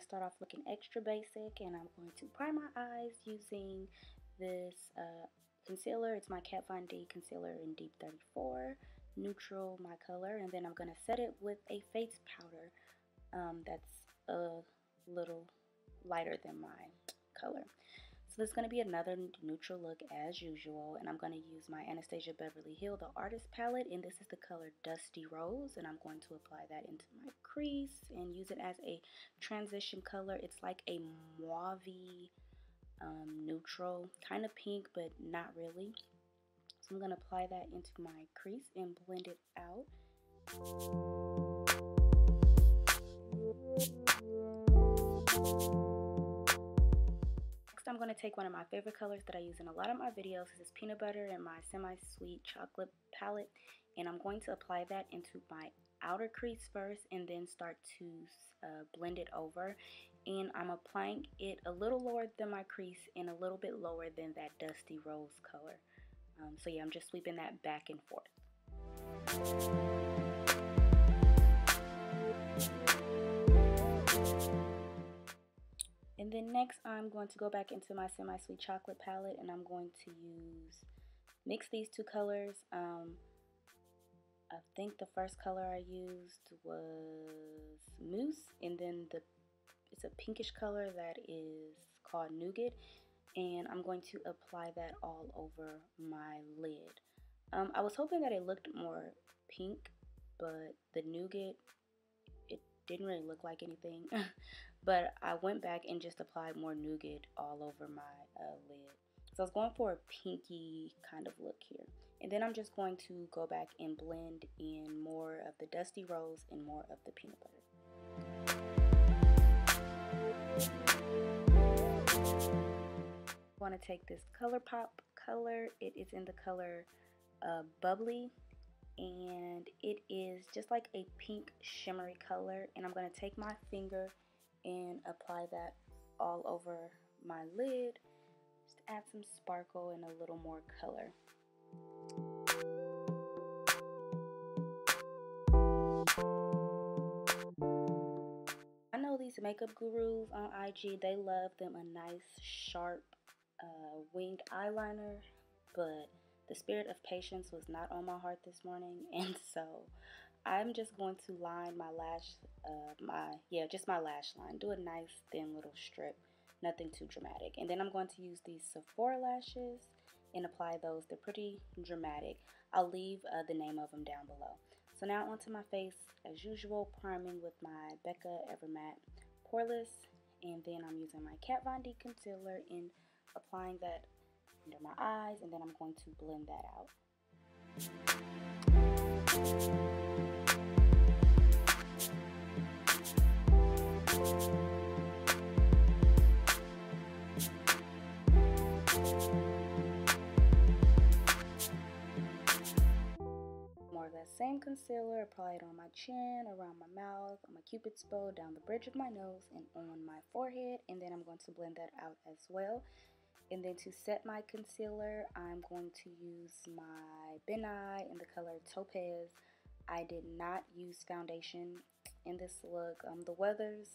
to start off looking extra basic, and I'm going to prime my eyes using this concealer. It's my Kat Von D concealer in Deep 34, neutral, my color, and then I'm going to set it with a face powder that's a little lighter than my color. So there's going to be another neutral look as usual, and I'm going to use my Anastasia Beverly Hill, The Artist Palette, and this is the color Dusty Rose, and I'm going to apply that into my crease and use it as a transition color. It's like a mauve-y neutral, kind of pink, but not really. So I'm going to apply that into my crease and blend it out. Next, I'm going to take one of my favorite colors that I use in a lot of my videos. This is Peanut Butter and my Semi-Sweet Chocolate Palette. And I'm going to apply that into my outer crease first and then start to blend it over. And I'm applying it a little lower than my crease and a little bit lower than that Dusty Rose color. So yeah, I'm just sweeping that back and forth. And then next, I'm going to go back into my Semi-Sweet Chocolate Palette, and I'm going to mix these two colors. I think the first color I used was Mousse, and then it's a pinkish color that is called Nougat, and I'm going to apply that all over my lid. I was hoping that it looked more pink, but the Nougat didn't really look like anything. But I went back and just applied more nougat all over my lid. So I was going for a pinky kind of look here. And then I'm just going to go back and blend in more of the Dusty Rose and more of the Peanut Butter. I want to take this ColourPop color. It is in the color Bubbly. And it is just like a pink shimmery color, and I'm going to take my finger and apply that all over my lid, just to add some sparkle and a little more color. I know these makeup gurus on IG, they love them a nice sharp winged eyeliner, but the spirit of patience was not on my heart this morning, and so I'm just going to line my lash, just my lash line. Do a nice thin little strip, nothing too dramatic. And then I'm going to use these Sephora lashes and apply those. They're pretty dramatic. I'll leave the name of them down below. So now onto my face as usual, priming with my Becca Evermatte Poreless, and then I'm using my Kat Von D concealer and applying that under my eyes, and then I'm going to blend that out. More of that same concealer, apply it on my chin, around my mouth, on my cupid's bow, down the bridge of my nose, and on my forehead, and then I'm going to blend that out as well. And then to set my concealer, I'm going to use my Ben Nye in the color Topaz. I did not use foundation in this look. The weather's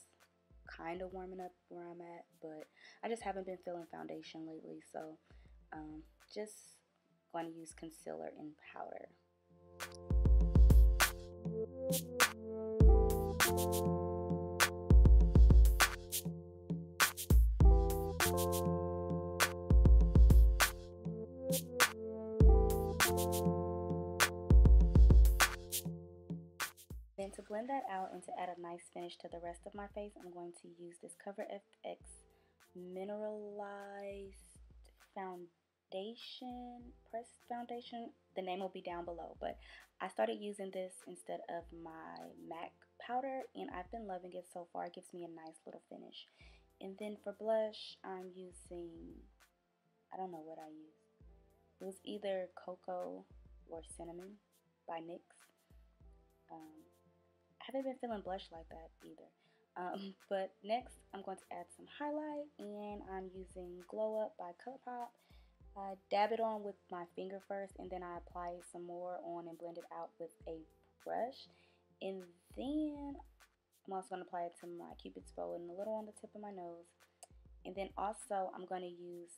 kind of warming up where I'm at, but I just haven't been feeling foundation lately. So just going to use concealer and powder. Then to blend that out and to add a nice finish to the rest of my face, I'm going to use this Cover FX Mineralized Foundation, Pressed Foundation. The name will be down below, but I started using this instead of my MAC powder, and I've been loving it so far. It gives me a nice little finish. And then for blush, I'm using, I don't know what I used. It was either Cocoa or Cinnamon by NYX. I haven't been feeling blush like that either. But next, I'm going to add some highlight, and I'm using Glow Up by ColourPop. I dab it on with my finger first, and then I apply some more on and blend it out with a brush. And then I'm also going to apply it to my Cupid's bow and a little on the tip of my nose. And then also I'm going to use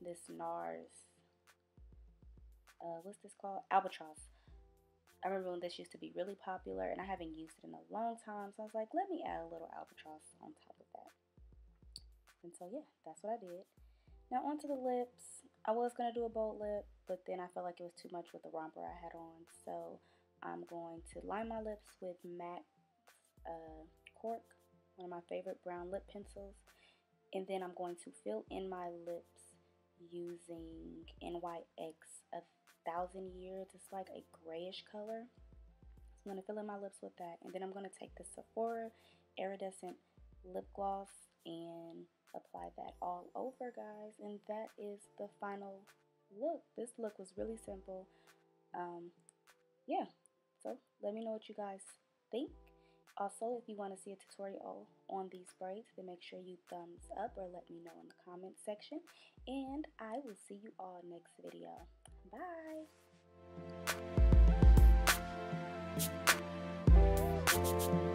this NARS, what's this called? Albatross. I remember when this used to be really popular and I haven't used it in a long time. So I was like, let me add a little Albatross on top of that. And so yeah, that's what I did. Now onto the lips. I was going to do a bold lip, but then I felt like it was too much with the romper I had on. So I'm going to line my lips with Mac Cork, one of my favorite brown lip pencils. And then I'm going to fill in my lips using NYX 1000 Years. It's like a grayish color. So I'm going to fill in my lips with that. And then I'm going to take the Sephora Iridescent Lip Gloss and apply that all over, guys. And that is the final look. This look was really simple. Yeah, so let me know what you guys think. Also, if you want to see a tutorial on these braids, then make sure you thumbs up or let me know in the comment section. And I will see you all next video. Bye.